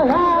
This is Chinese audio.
好，